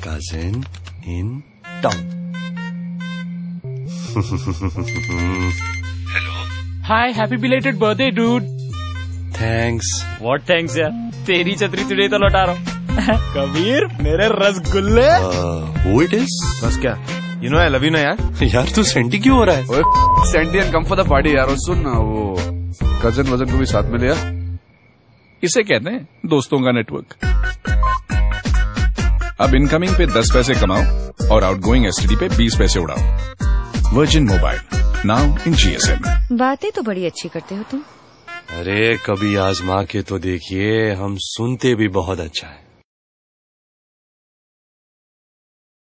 Cousin in town. Hello. Hi, happy belated birthday, dude. Thanks. What thanks यार? तेरी छतरी तुझे तो लौटा रहा हूँ. कबीर मेरे रसगुल्ले. Who it is? बस क्या? You know I love you ना यार. यार तू सेंटी क्यों हो रहा है? ओए senti and come for the party यार. और सुन ना वो कजन वजन को भी साथ में लिया. इसे कहते हैं दोस्तों का नेटवर्क. अब इनकमिंग पे 10 पैसे कमाओ और आउटगोइंग एसटीडी पे 20 पैसे उड़ाओ. Virgin mobile now in GSM. बातें तो बड़ी अच्छी करते हो तुम. अरे कभी आजमा के तो देखिए, हम सुनते भी बहुत अच्छा है.